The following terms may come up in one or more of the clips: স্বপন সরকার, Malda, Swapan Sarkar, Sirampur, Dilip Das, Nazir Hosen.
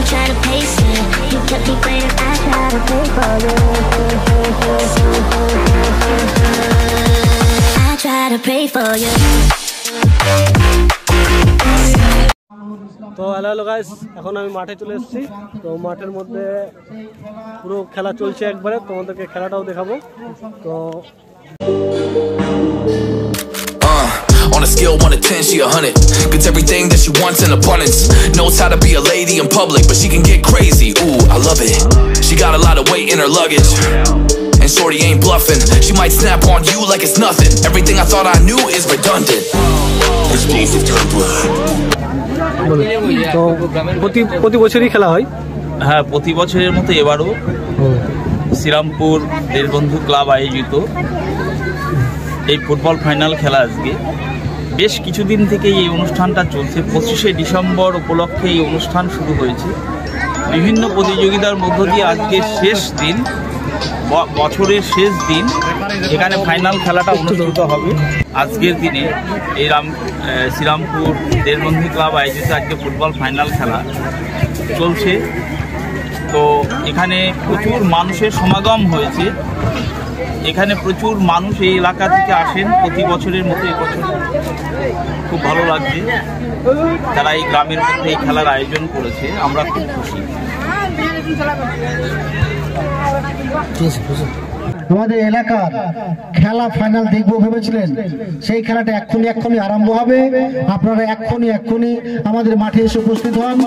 I'm trying to pace it. You kept me waiting, I try to pay for you. I try to pay for you. তো hello hello guys, এখন আমি মাঠে চলে এসেছি। তো মাঠের মধ্যে পুরো খেলা চলছে, একবারে তোমাদেরকে খেলাটাও দেখাবো। তো on a scale 1 to 10 she 100 gets everything that she wants in abundance, knows how to be a lady in public but she can get crazy, ooh I love it, she got a lot of weight in her luggage and shorty ain't bluffing, she might snap on you like it's nothing, everything I thought I knew is redundant, explosive temper। তো প্রতি বছরই খেলা হয়? হ্যাঁ, প্রতি বছরের মতো এবারও শ্রীরামপুর দেরবন্ধু ক্লাব আয়োজিত এই ফুটবল ফাইনাল খেলা আজকে বেশ কিছুদিন থেকে এই অনুষ্ঠানটা চলছে। 25শে ডিসেম্বর উপলক্ষে এই অনুষ্ঠান শুরু হয়েছে। বিভিন্ন প্রতিযোগিতার মধ্য দিয়ে আজকে শেষ দিন, বছরের শেষ দিন, এখানে ফাইনাল খেলাটা অনুষ্ঠিত হবে। আজকের দিনে এই শ্রীরামপুর দেরবন্ধু ক্লাব আয়োজিত আজকে ফুটবল ফাইনাল খেলা চলছে। তো এখানে প্রচুর মানুষের সমাগম হয়েছে, এখানে প্রচুর মানুষ এই এলাকা থেকে আসেন প্রতি বছরের মতো। এবছর খুব ভালো লাগছে, যারা এই গ্রামের মধ্যে এই খেলার আয়োজন করেছে আমরা খুব খুশি। আমাদের এলাকার খেলা ফাইনাল দেখবো ভেবেছিলেন, সেই খেলাটা এক্ষুনি আরম্ভ হবে। আপনারা এক্ষুনি আমাদের মাঠে এসে উপস্থিত হন।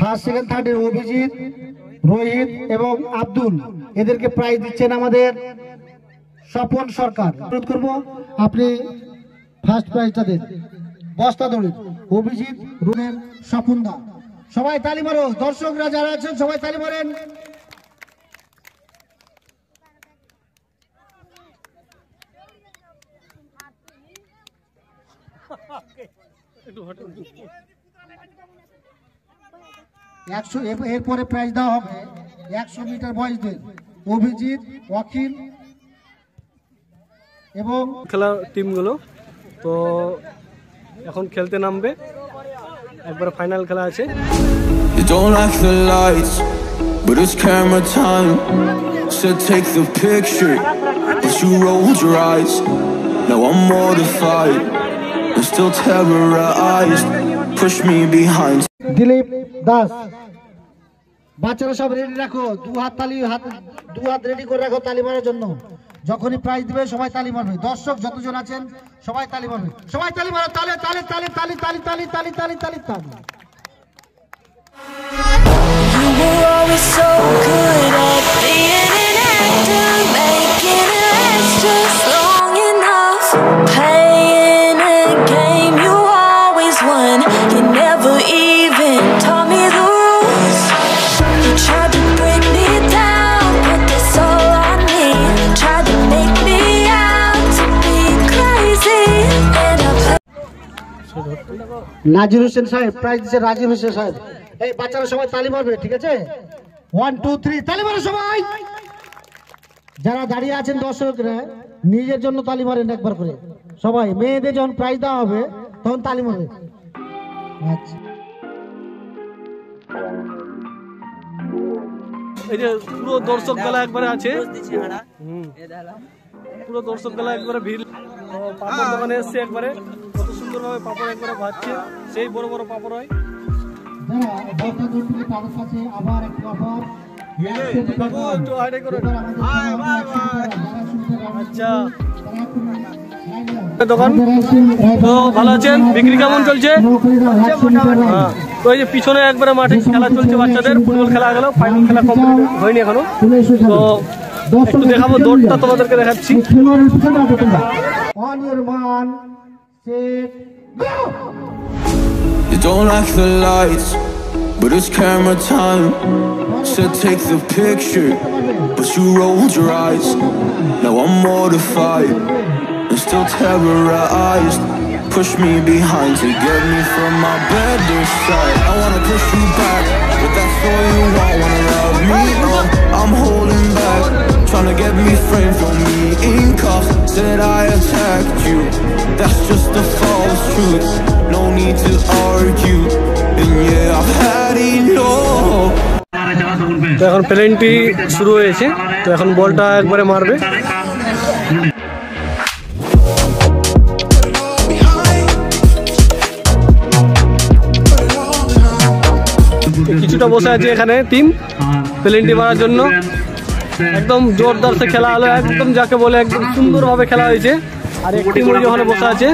ফার্স্ট সেকেন্ড থার্ডের অভিজিৎ, রোহিত এবং আব্দুল, এদেরকে প্রাইজ দিচ্ছেন আমাদের স্বপন সরকার। অনুরোধ করব আপনি ফার্স্ট প্রাইজটা দেন। বস্তা দৌড়ে অভিজিৎ, রোহিত, স্বপন দা, সবাই তালি মারো। দর্শকরা যারা আছেন সবাই তালি মারেন। এরপরে প্রাইজ দেওয়া হবে 100 মিটার বয়সদের অভিজিৎ, ওয়াকিল এবং খেলার টিমগুলো। তো এখন খেলতে নামবে, একবার ফাইনাল খেলা আছে। I'm still terrorized, push me behind। Dilip Das, বাচ্চারা সব রেডি রাখো, দু হাত রেডি করে রাখো তালি মারার জন্য। যখনই প্রাইজ দিবে সবাই তালি মারবে, দর্শক যতজন আছেন সবাই তালি মারবে, সবাই তালি মারো। তালে তালে তালে তালে তালে তালে তালে তালে তালে তালে। You were always so good at being an actor, making it extra long enough, playing a game you always won. You never even taught me the rules. You tried to break me down, but that's all I need. You tried to make me out to be crazy, and I played. Nazir Hosen sahib, prize se Nazir Hosen sahib. এই বাচ্চারা সবাই তালি মারবে, ঠিক আছে? 1 2 3 তালি মারো সবাই। যারা দাঁড়িয়ে আছেন দর্শকরা নিজের জন্য তালি মারেন একবার করে সবাই। মেয়েদের যখন প্রাইজ দেওয়া হবে তখন তালি মারবে। আচ্ছা, এই যে পুরো দর্শক খেলা একবারে আছে, পুরো দর্শক খেলা একবারে ভিড়। পাপড় দোকানে এসছে একবারে, কত সুন্দর ভাবে পাপড় একবারে ভাজছে, সেই বড় বড় পাপড় হয়। বিক্রি কেমন চলছে? তো এই যে পিছনে একবারে মাঠে খেলা চলছে, বাচ্চাদের ফুটবল খেলা গেল, ফাইনাল খেলা কমপ্লিট হয়নি এখনো। তো একটু দেখাবো দৌড়টা, তোমাদেরকে দেখাচ্ছি। You don't like the lights, but it's camera time. Said take the picture, but you rolled your eyes. Now I'm mortified and still terrorized. push me behind to get me from my better side. I wanna push you back, but that's all you want. Wanna love me up, I'm holding back, tryna get me framed for me in cuffs. Said I attacked you, that's just a false truth. No need to argue, and yeah, I've had enough. তো এখন penalty শুরু হয়েছে, তো এখন বলটা একবারে মারবে। কিছুটা বসে আছে এখানে টিম পেনাল্টি মারার জন্য। একদম জোরদার সে খেলা হলো, একদম যাকে বলে একদম সুন্দরভাবে খেলা হয়েছে। আর একটি টিম ওখানে বসে আছে,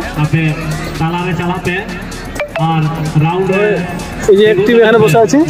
এই যে এক টিম এখানে বসে আছে।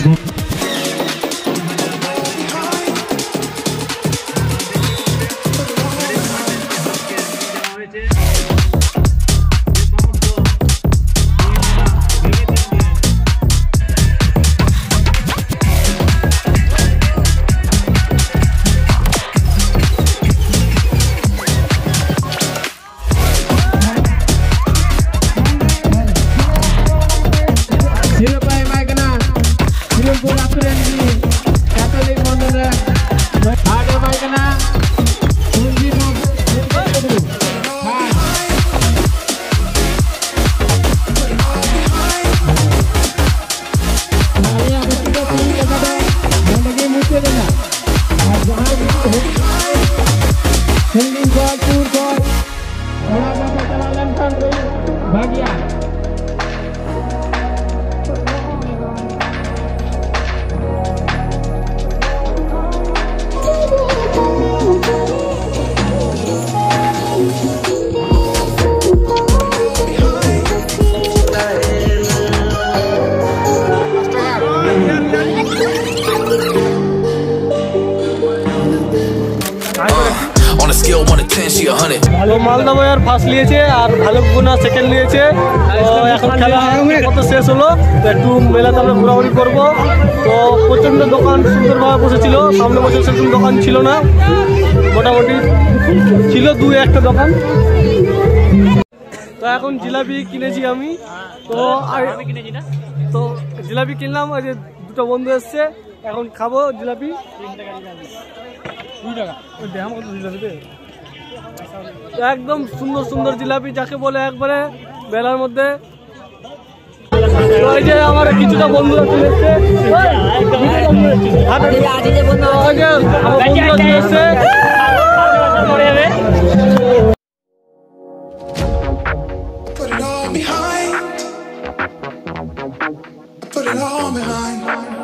মালদা ভাইয়ার ফার্স্ট নিয়েছে আর ভালুক গুনা সেকেন্ড নিয়েছে। তো এখন খেলা কত শেষ হলো, তো একটু মেলাতে আমরা ঘোরাঘুরি করবো। তো প্রচণ্ড দোকান সুন্দরভাবে বসেছিল, সামনে বছর সেরকম দোকান ছিল না, মোটামুটি ছিল দুই একটা দোকান। তো এখন জিলাপি কিনেছি আমি, তো জিলাপি কিনলাম, আর যে দুটো বন্ধু এসছে এখন খাবো জিলাপি। 2 টাকা ওই দাম কত জিলাপি তে, একদম সুন্দর সুন্দর জিলাপি যাকে বলে একবারে বেলার মধ্যে। ওই যে আমার কিছুটা বন্ধুরা চলে এসছে, Put it all behind.